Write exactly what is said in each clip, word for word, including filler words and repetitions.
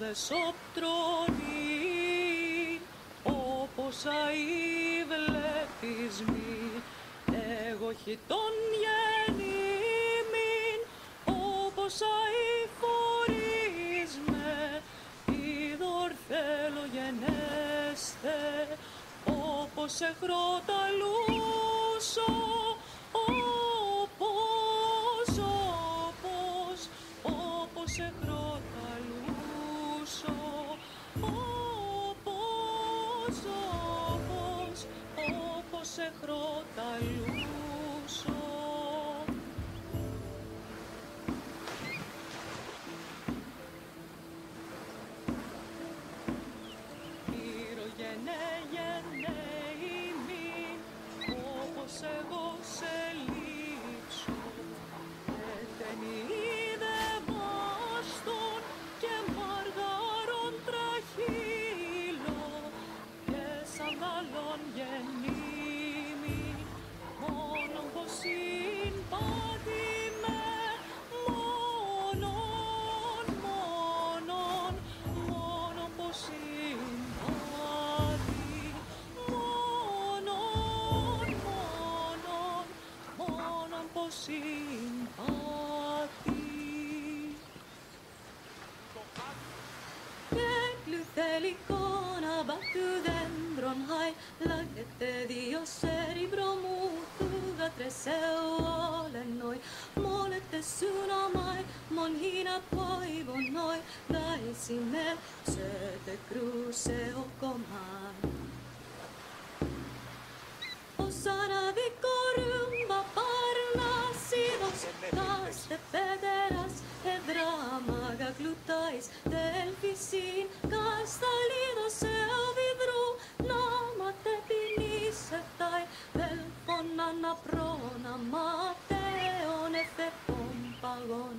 Οδες οπτρώνει, όπως αεί βλεπισμοί, εγώ χιτών γεννήμην, όπως αεί φορείς με, είδωρ θέλω γενέστε, όπως εχροταλούσω, όπως, όπως, όπως εχροταλούσω, όπως, όπως, όπως εχροταλούσω. Ήρογενέ, γενέ, εγώ σε λείψω, ετενίδε βάστον και μαργαρόν τραχύλο και σαν άλλον γεννήμη, μόνο πως είναι πάθημε, μόνον, μόνον, μόνο πως είναι πάθη. Συμπάθη. Έκλου θελικών αμπακτού δέντρων χαϊ, λάγεται δύο σέρυμπρο μου, τούγα τρεσέου όλενοι, μόλετε σουναμάι, μον χίνα πόιβονοι, δάισι με, σε τε κρούσε ο κομμάι. Osana de corumba parnacidos, tas de pederas, edrama gaglutais, delfisin, castalidos eu vidru, nama te pinisetai, velpona na prona, mateon efepon pagon.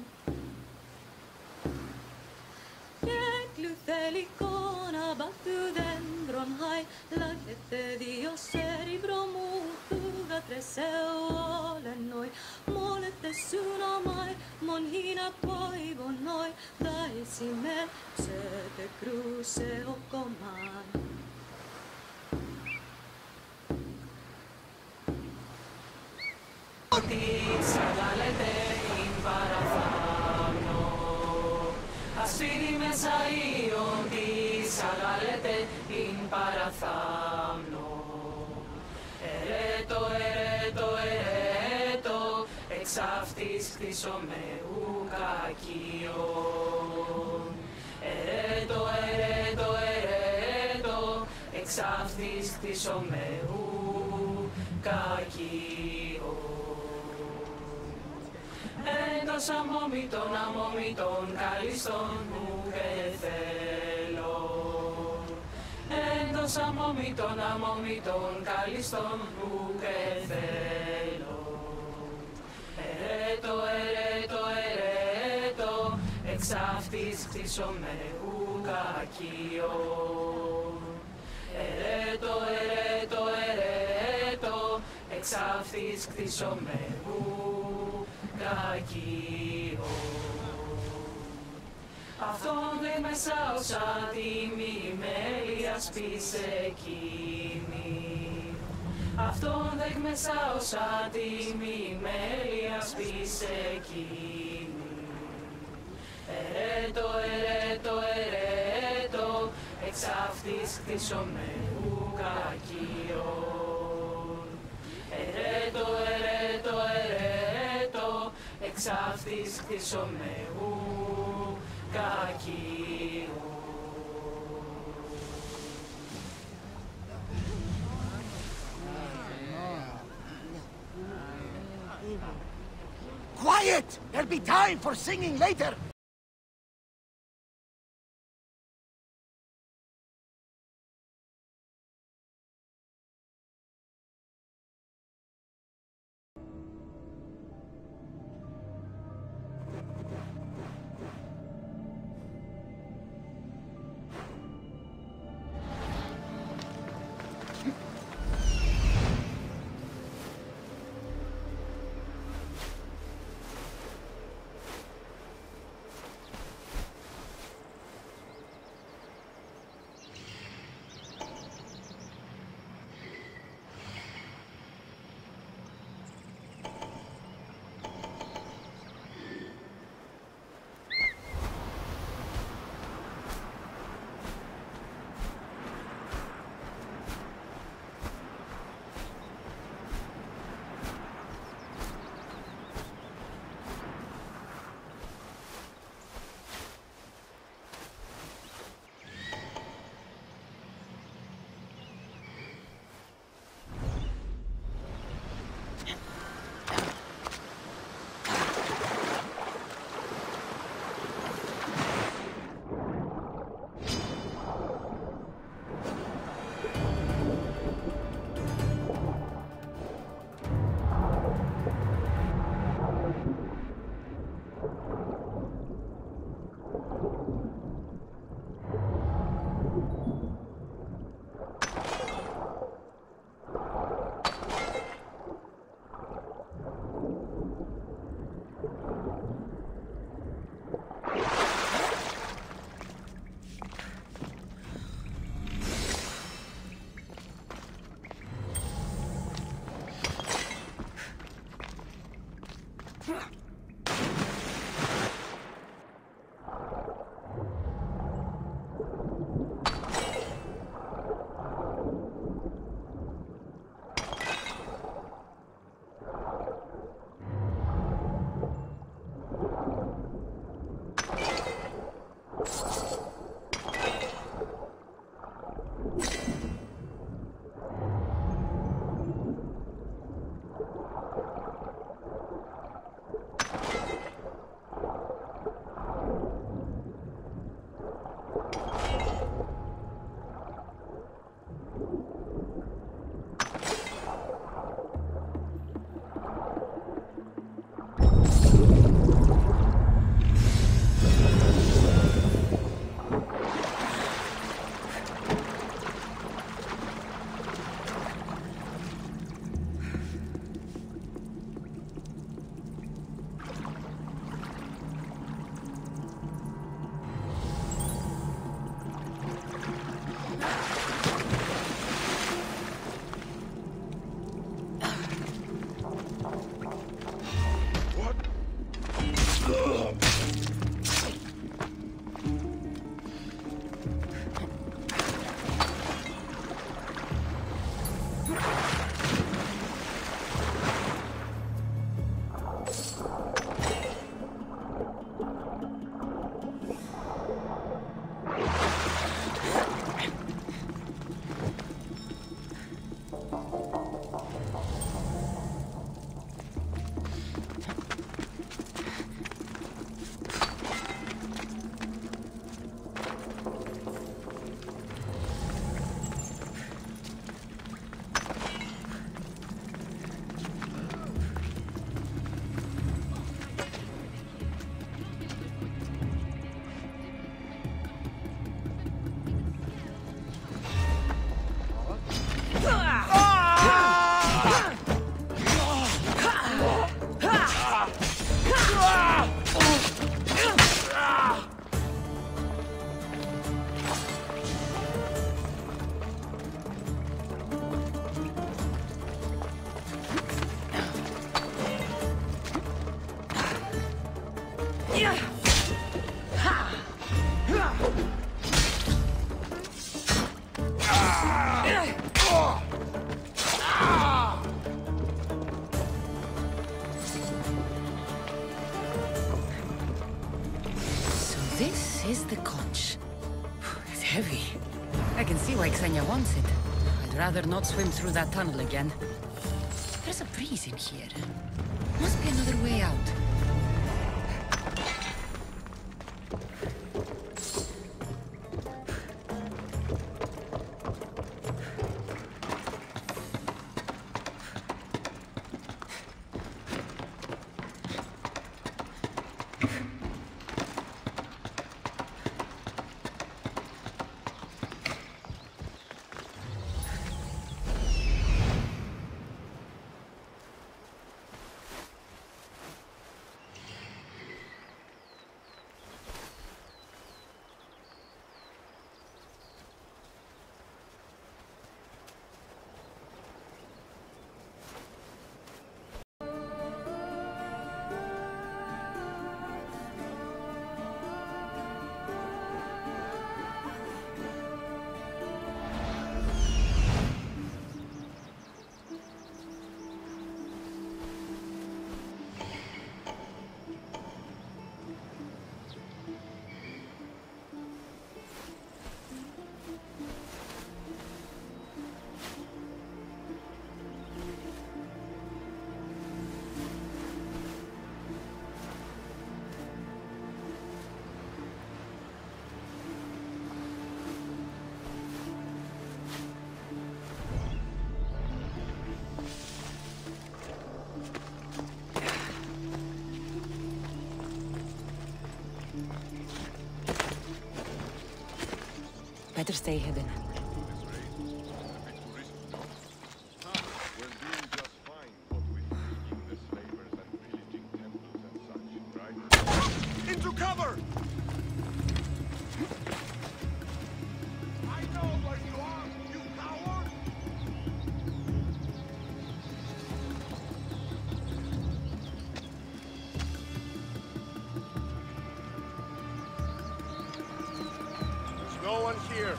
Έκλου θελικών αμπακτού δέντρων χαϊ, λάγεται δύο σέρυβρο μου, τούγα τρεσέου όλενοι, μόλετε σουναμάι, μον χίνα πόιβονοι, δάισι με, σε τε κρούσε ο κομμάι. Ότι σαγκάλετε ειν παραθάνω, ασφίδι μέσα η ότι σαγάλεται ειν παραθάμνο. Ερέτο, ερέτο, ερέτο, εξ αυτής χτισομεού κακίον. Ερέτο, ερέτο, ερέτο, εξ αυτής χτισομεού κακίον. Εντός αμωμητών, αμωμητών, καλιστών μου και θέλω. Εντός αμωμητών, αμωμητών, καλιστών μου και θέλω. Ερέτο, ερέτο, ερέτο, εξ αυτής χτισομεού κακίον. Ερέτο, ερέτο, ερέτο, εξ αυτής χτισομεού αυτόν δε μέσα όσα τιμή μέλειας πεις εκείνη. Αυτόν δε μέσα όσα τιμή μέλειας πεις εκείνη. Ερέτο, ερέτο, ερέτο, εξ αυτής χτισομεού κακίον. Ερέτο, ερέτο, ερέτο, εξ αυτής χτισομεού κακίον. Quiet! There'll be time for singing later! This is the conch. It's heavy. I can see why Xenia wants it. I'd rather not swim through that tunnel again. There's a breeze in here. Must be another way out. Better stay hidden. Into cover! I know where you are, you coward! There's no one here.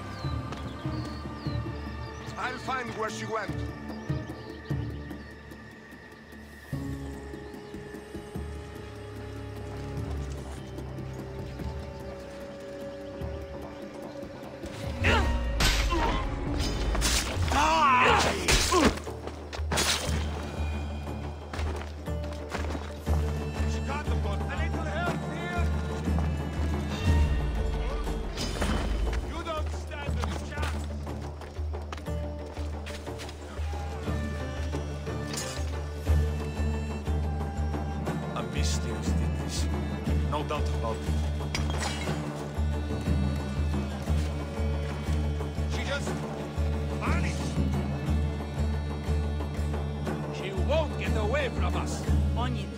I'll find where she went. No doubt about it. She just vanished. She won't get away from us. On it.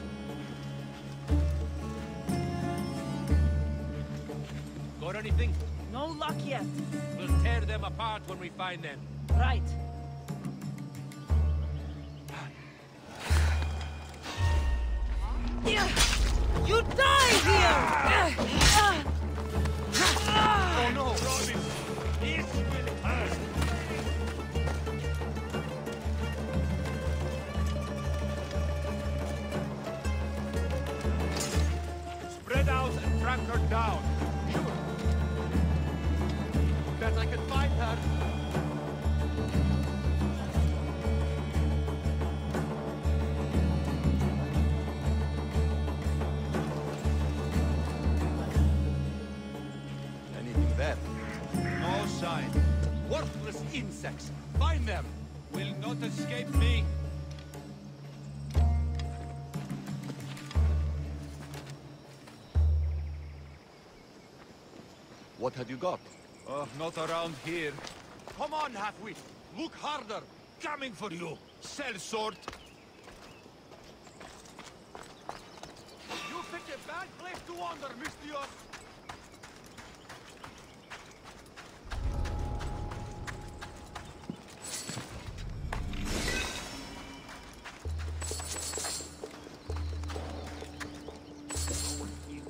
Got anything? No luck yet. We'll tear them apart when we find them. Right. You die here! Oh no, Robin! It will hurt! Spread out and track her down. Sure. Bet I can find her. Worthless insects! Find them! Will not escape me! What have you got? Uh, not around here. Come on, half-wit! Look harder! Coming for you! Sellsword! You picked a bad place to wander, Mistyos! Thank you.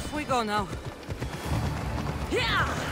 Off we go now. Yeah!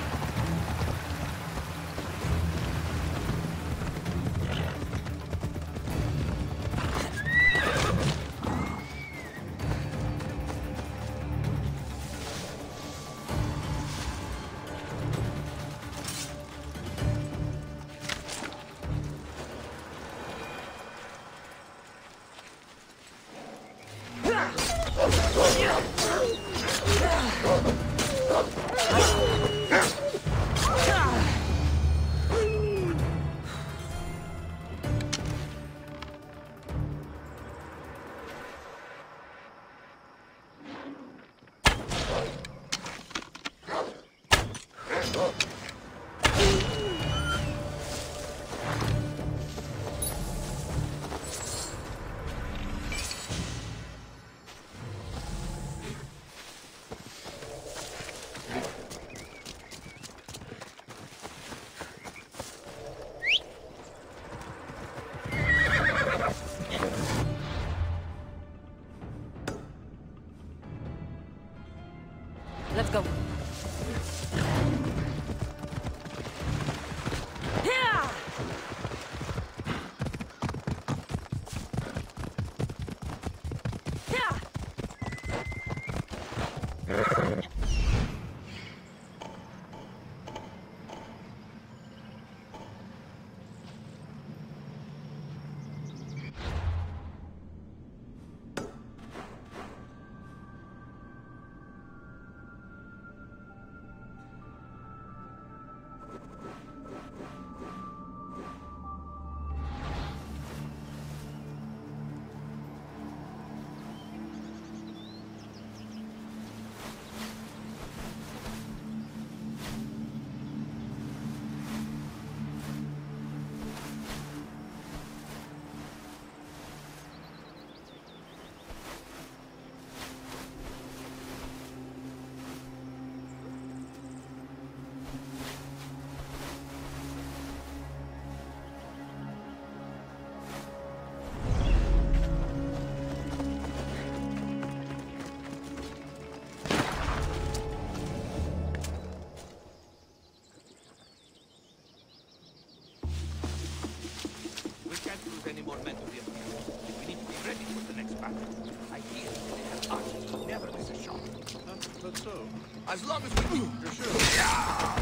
Let's go. Any more men to be we need to be ready for the next battle. I hear that they have archers. Never miss a shot. That's so. As long as we do, you're sure. Yeah!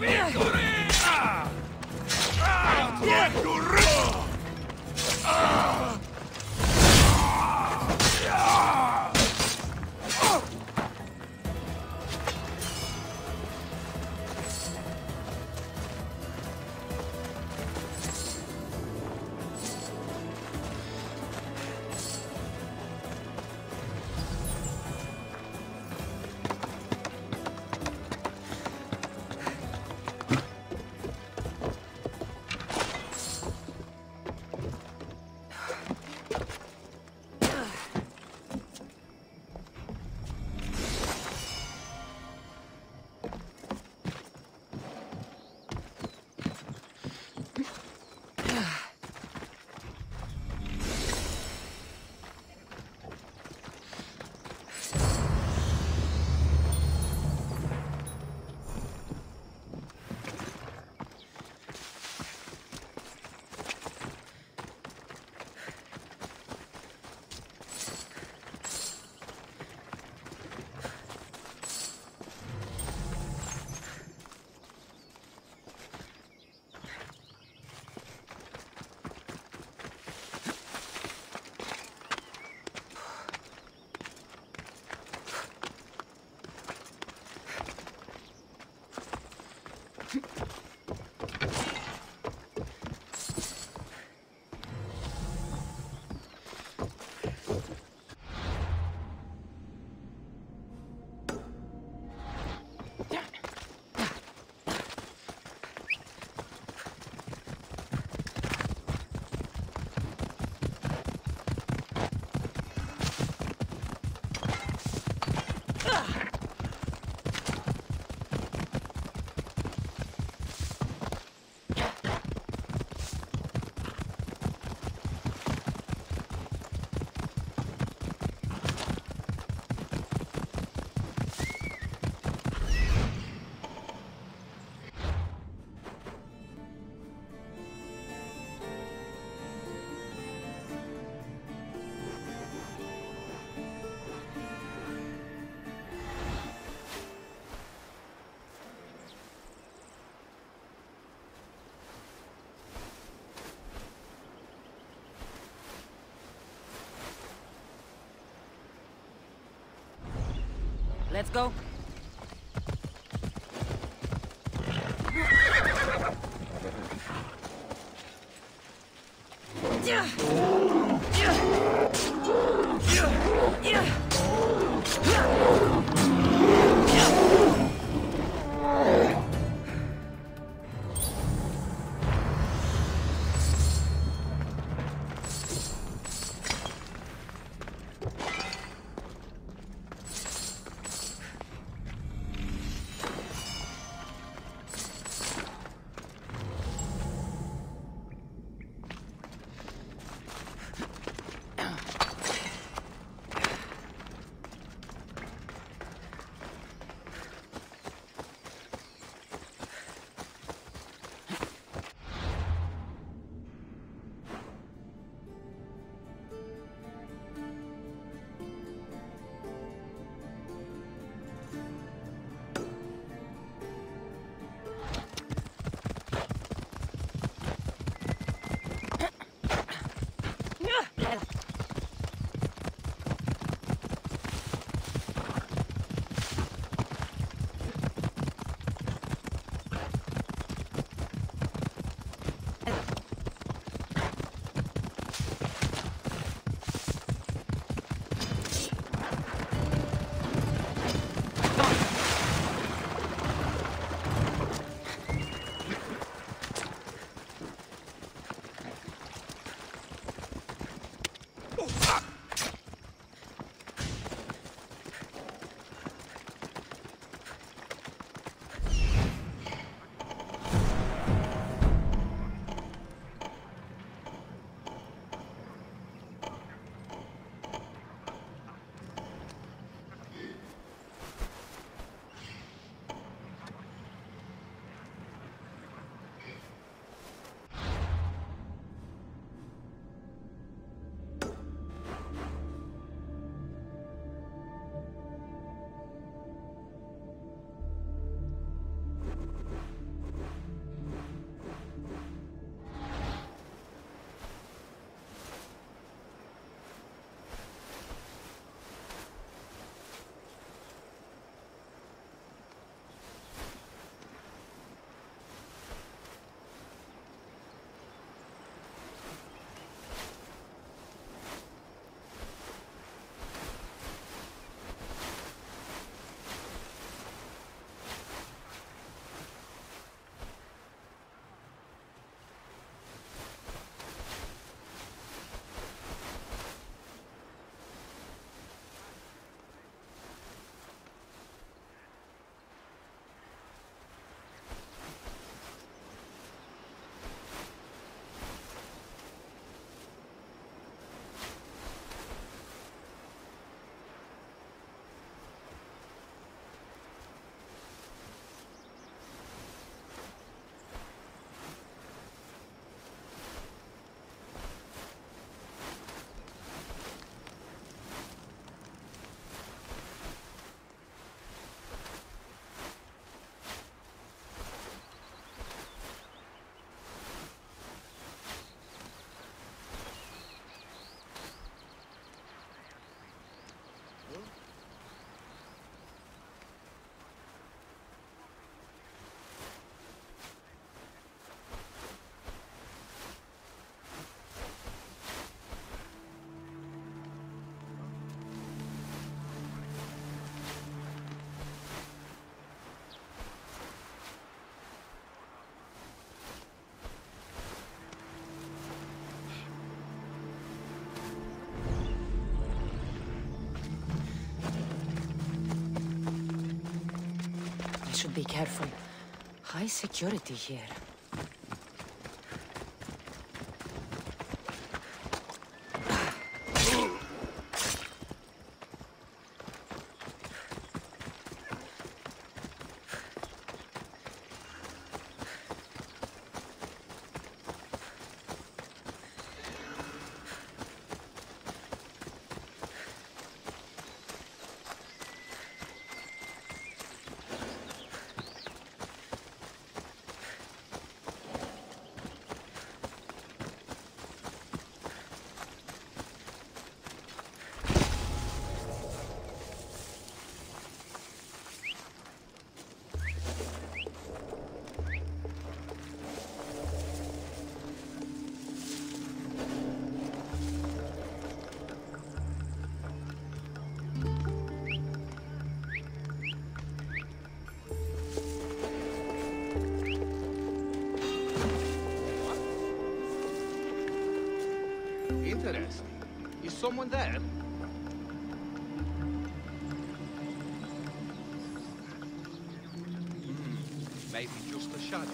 Victory! Ah! Ah! Victory! Let's go. Should be careful. High security here. someone there? Mm, maybe just a shadow.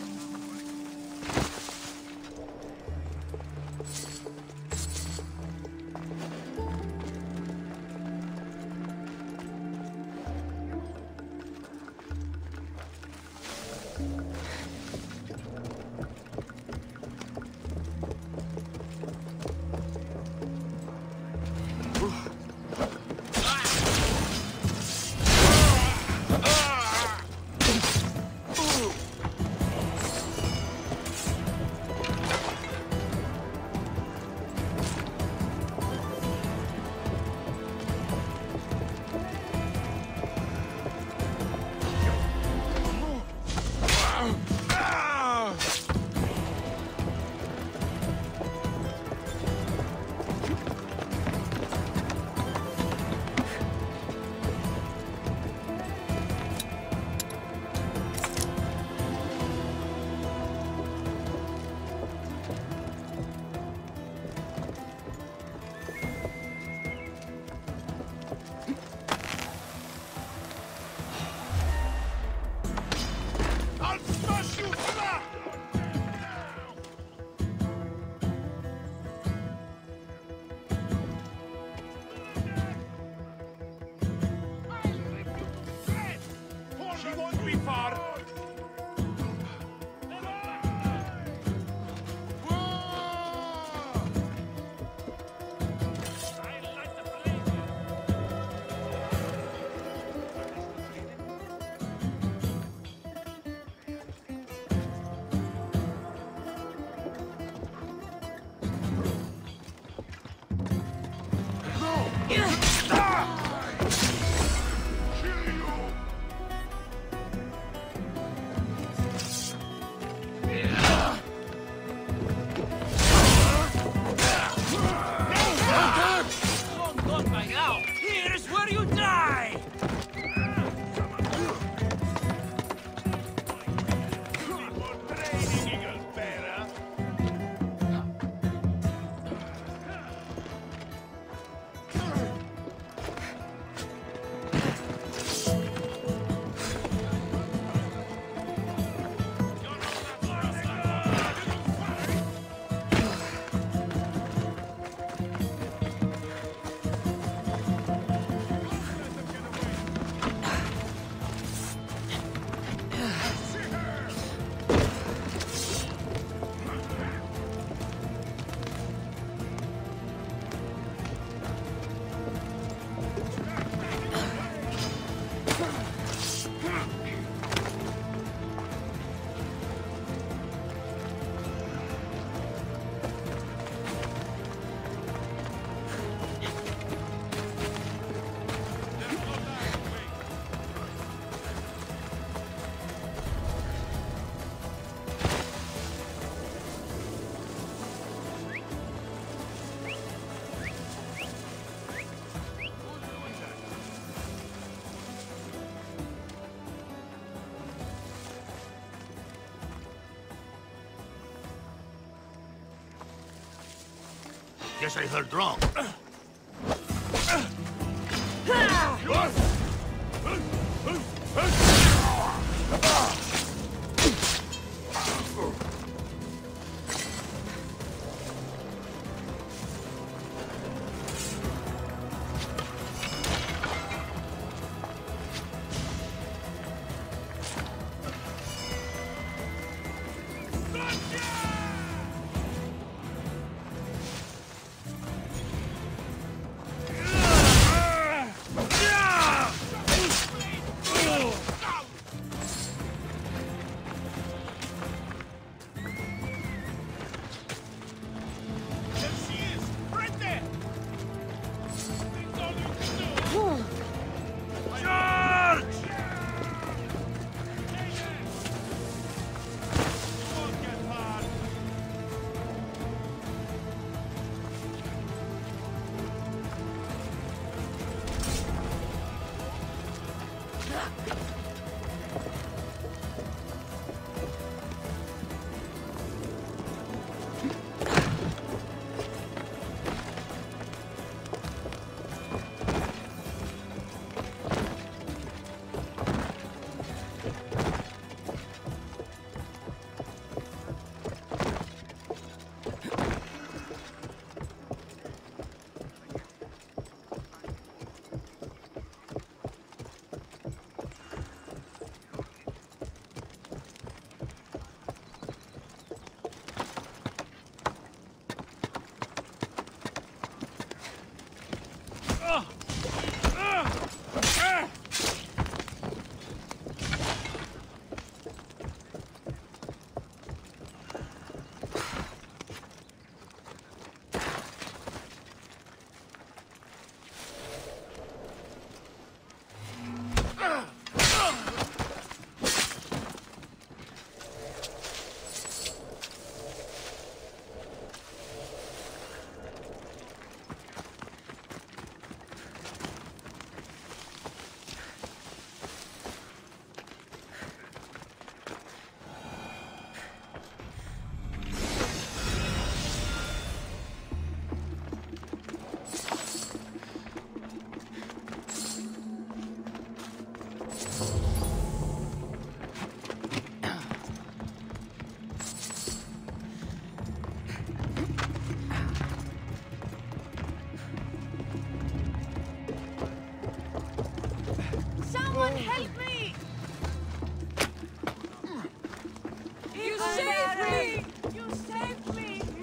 Guess I heard wrong.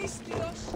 Ischios.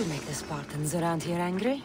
You make the Spartans around here angry?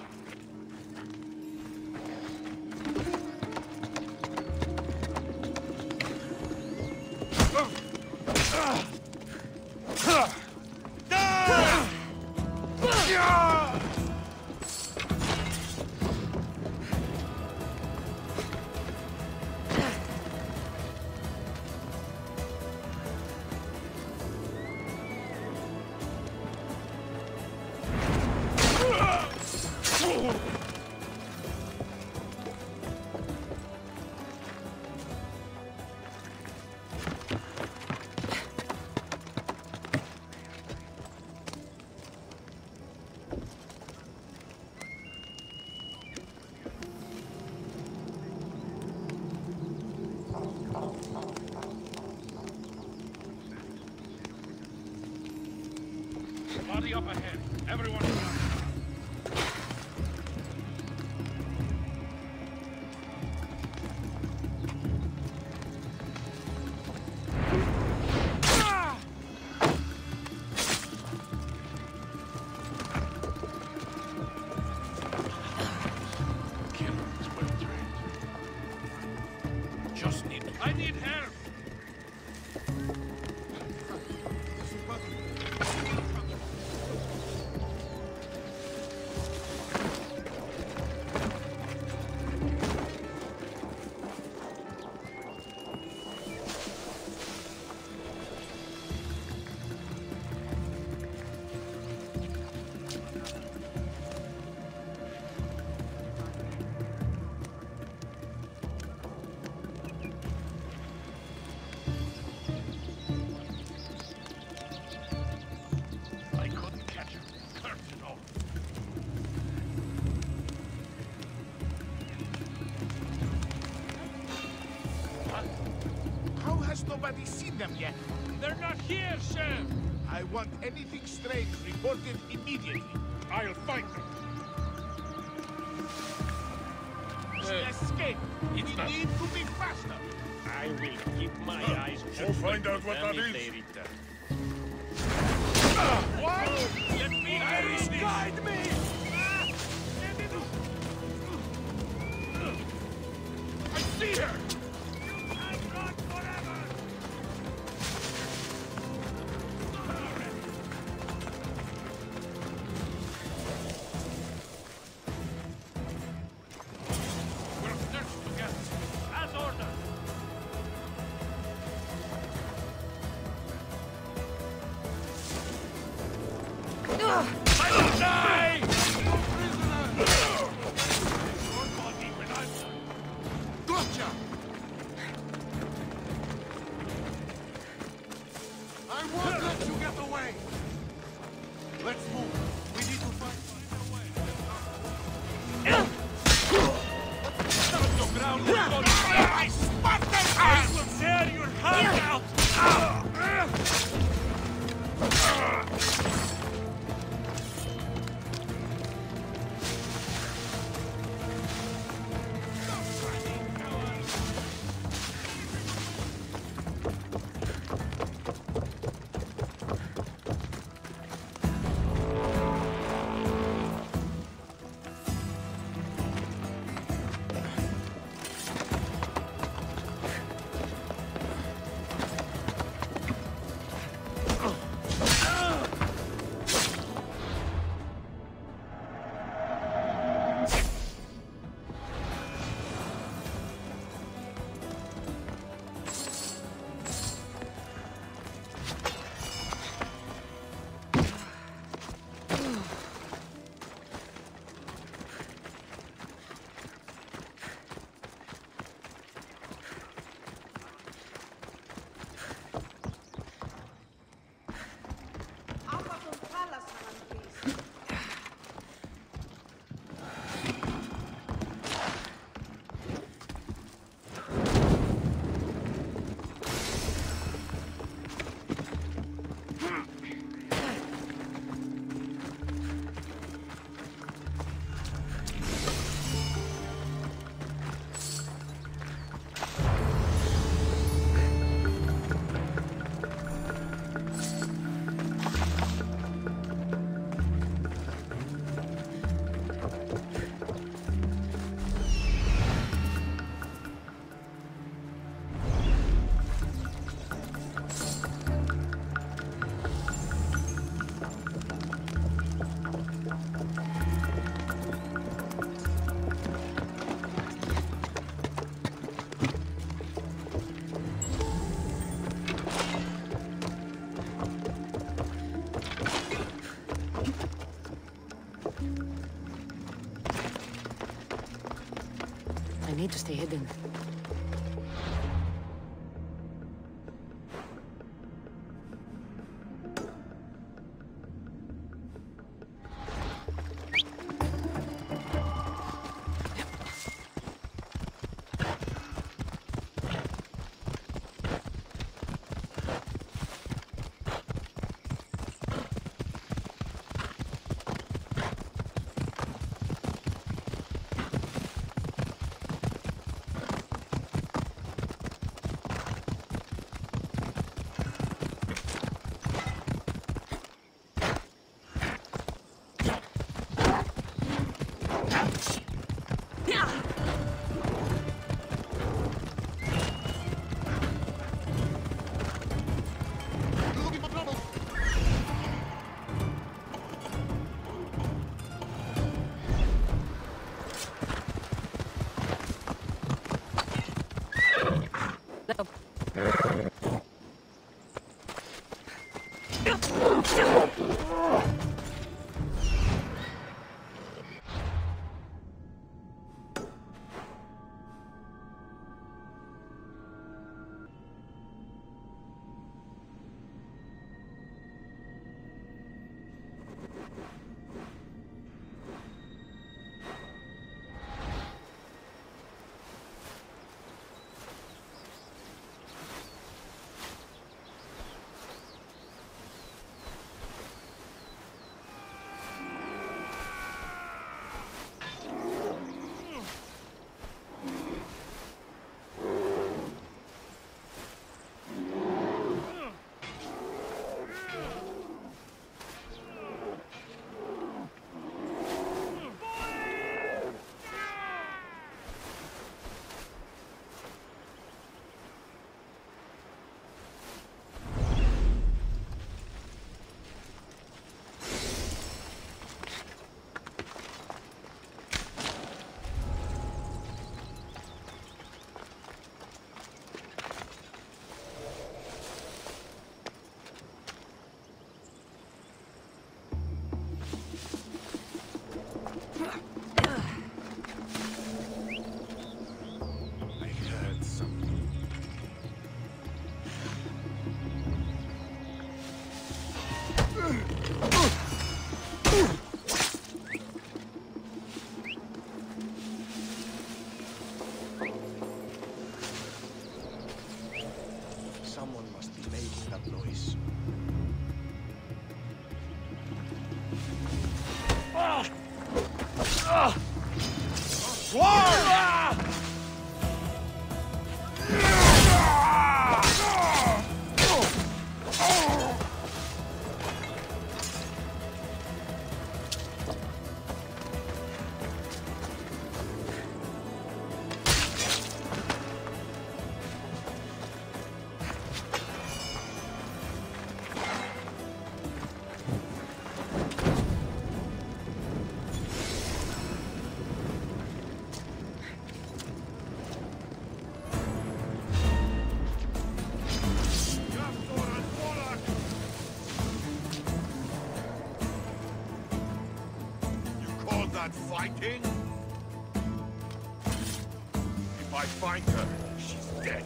Body up ahead. Everyone around. Nobody seen them yet. They're not here, Sheriff. I want anything strange reported immediately. I'll find them. Hey. Escape. It's we not. Need to be faster. I will keep my uh, eyes open. We'll find out what that is. Uh, what? Let me. There is God. I need to stay hidden. Fighting? If I find her, she's dead.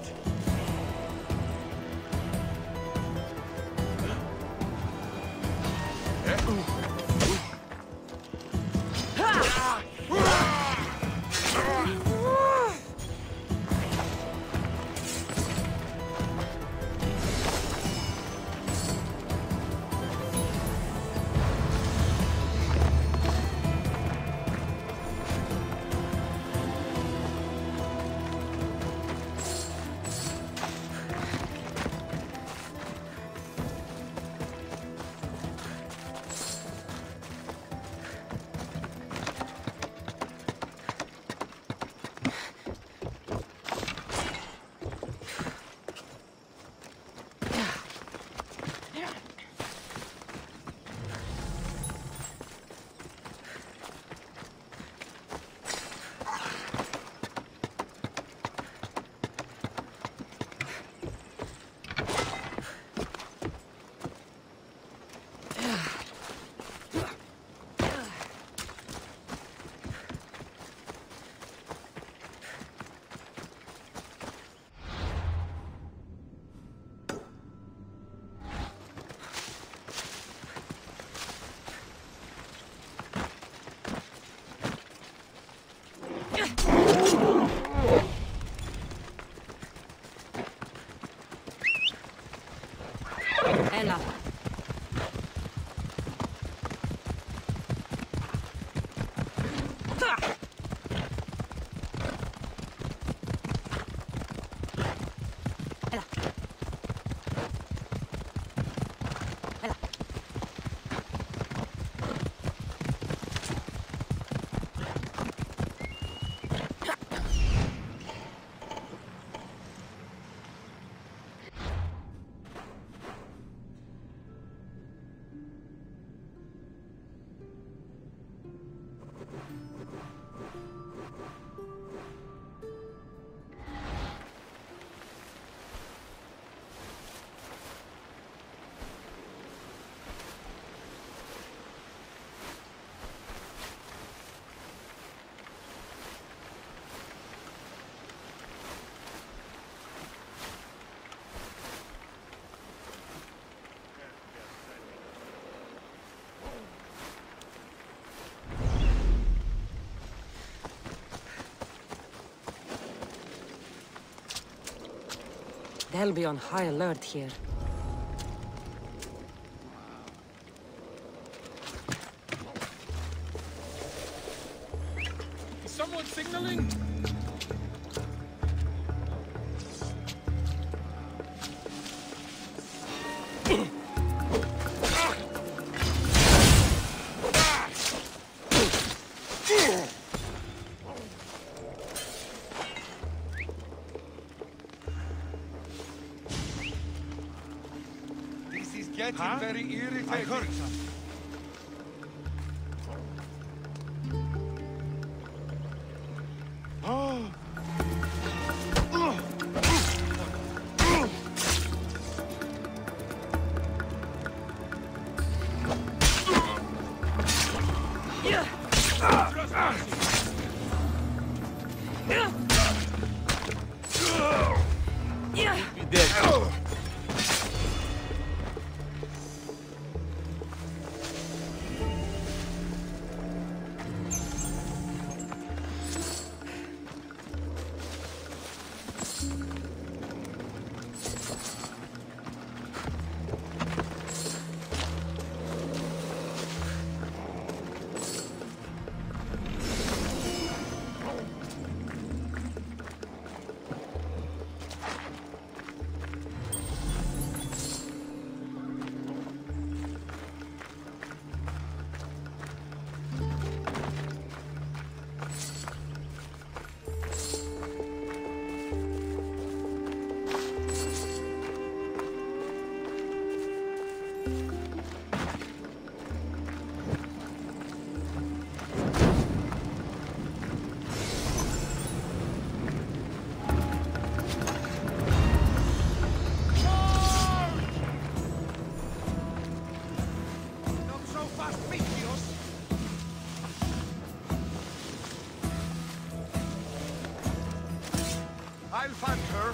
They'll be on high alert here. Is someone signaling? It's huh? Very irritating. I heard something. I'll find her.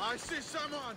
I see someone!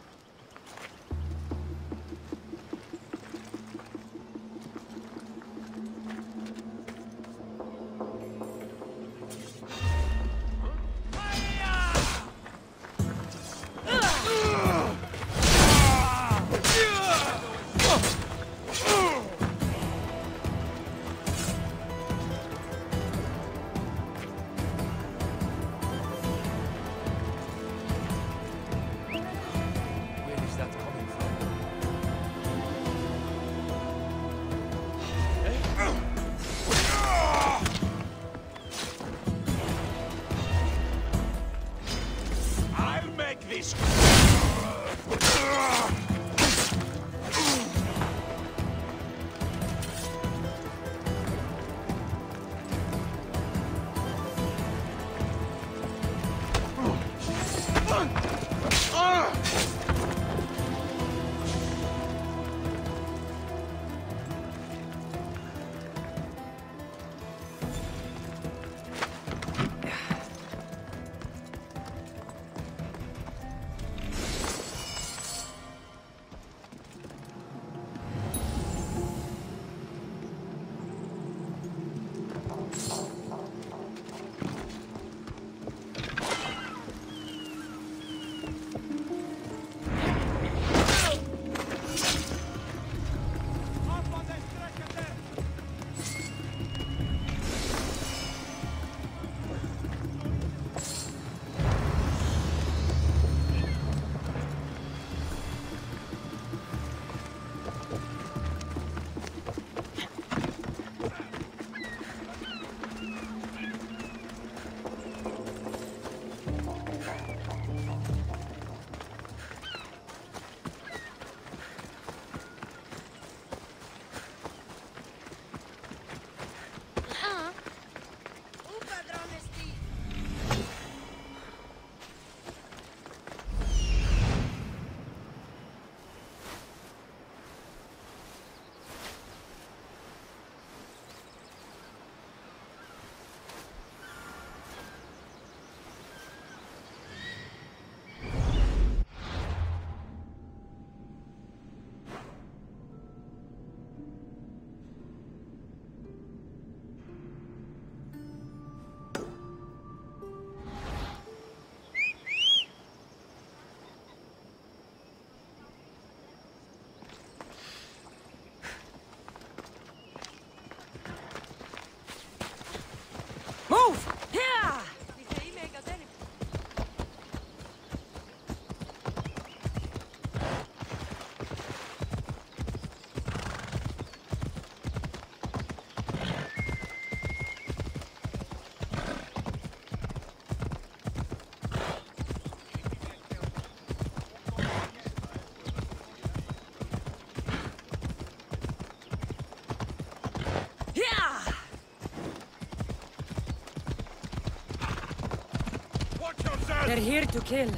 They're here to kill.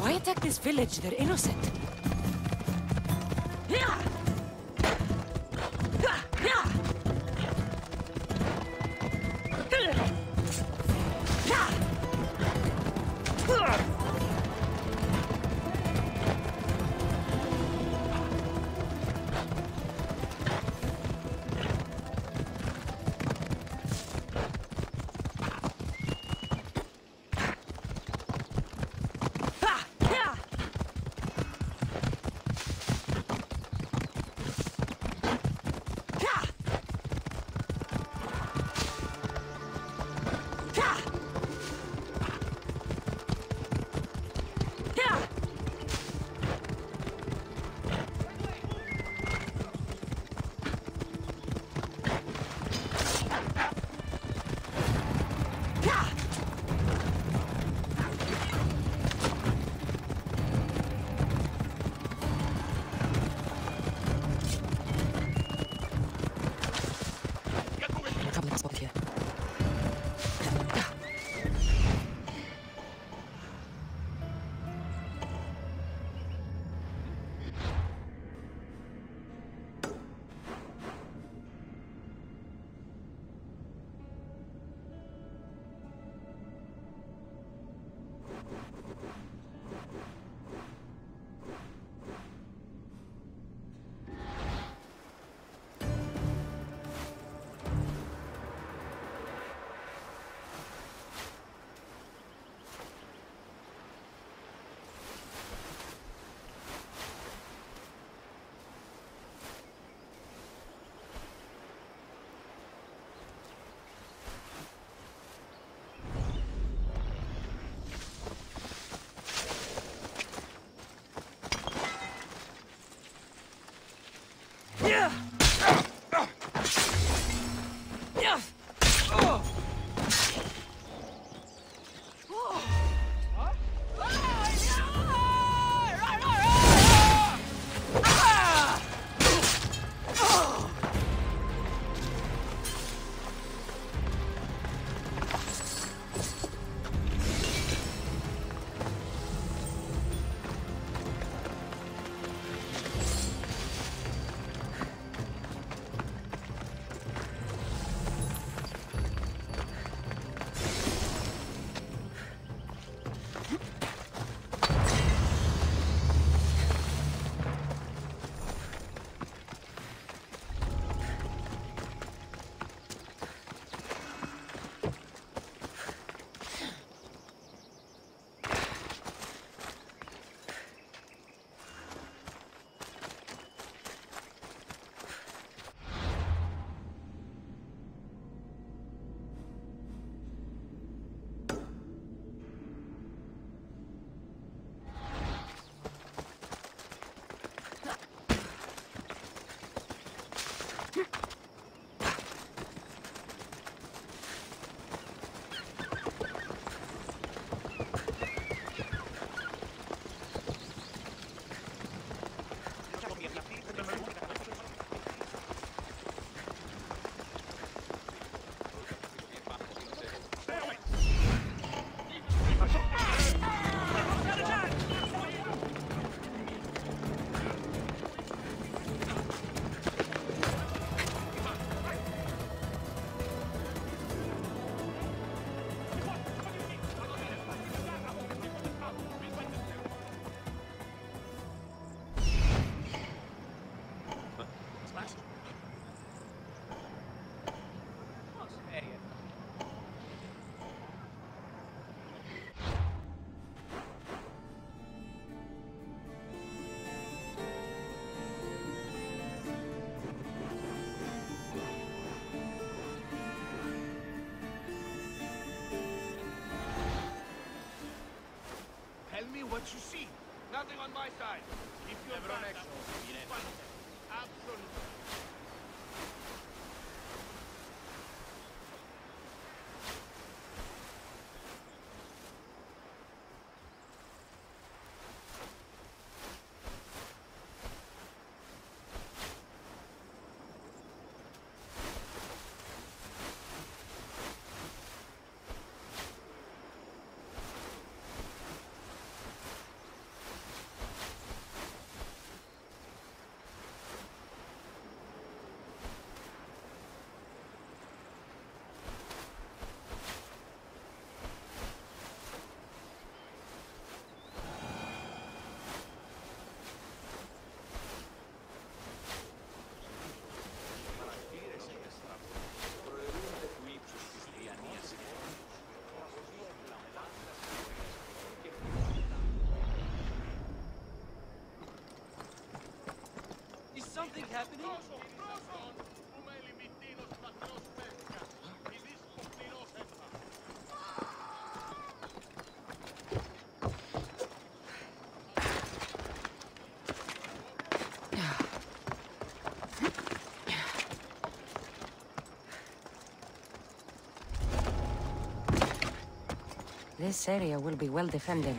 Why attack this village? They're innocent. Tell me what you see. Nothing on my side. Keep your neck. Absolutely. something happening? This area will be well defended.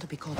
to be called.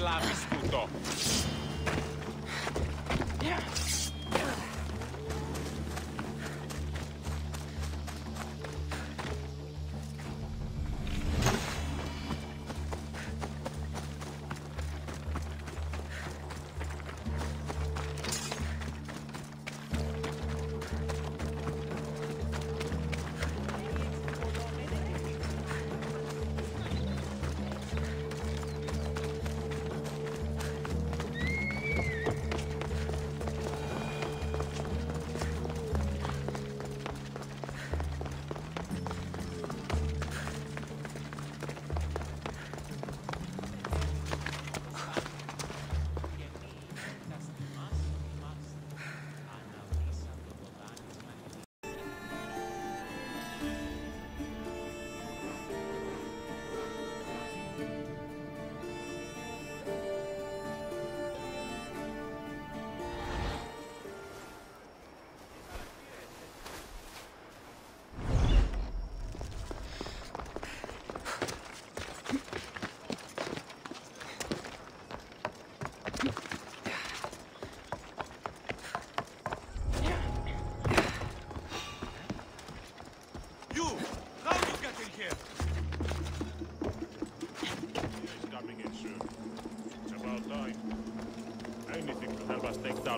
La disputo.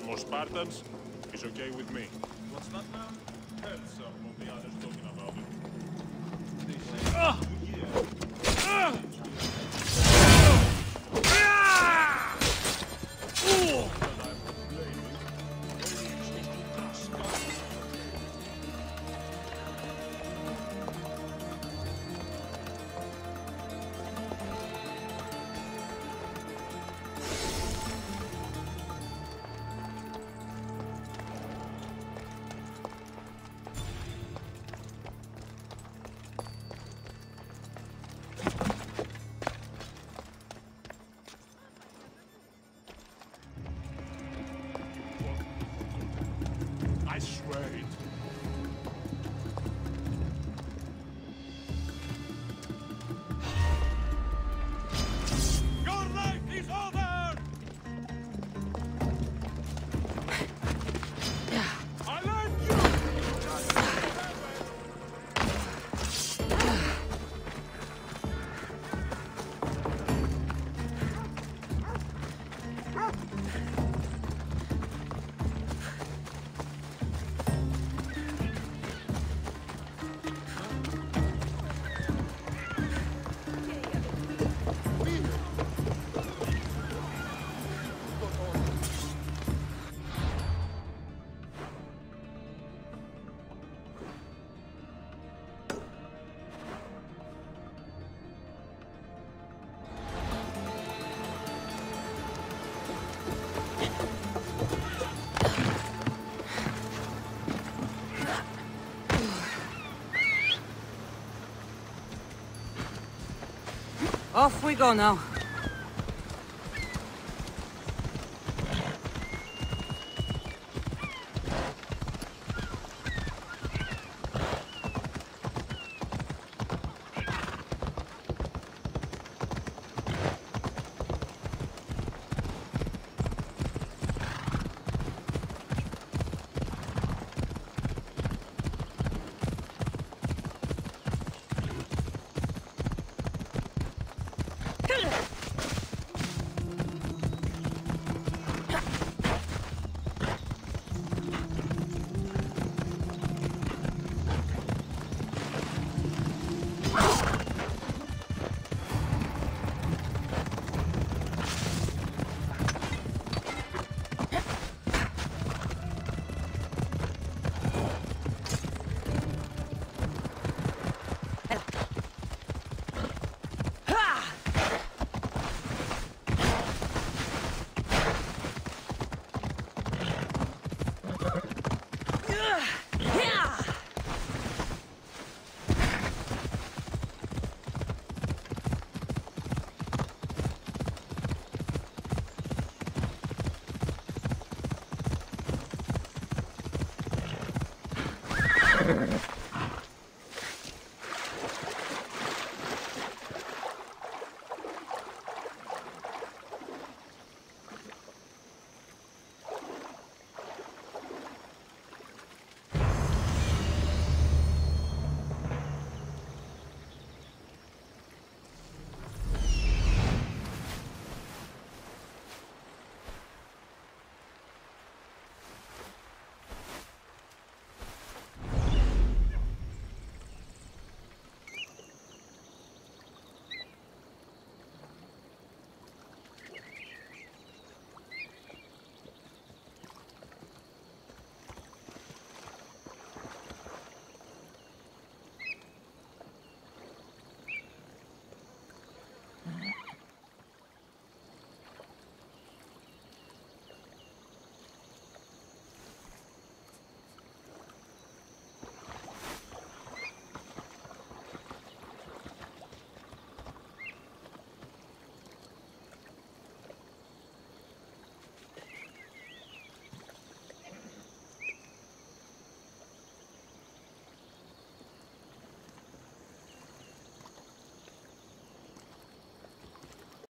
More Spartans is okay with me. What's that now? Hell, sir, won't the others talking about it. They say, oh! Yeah. Off we go now. I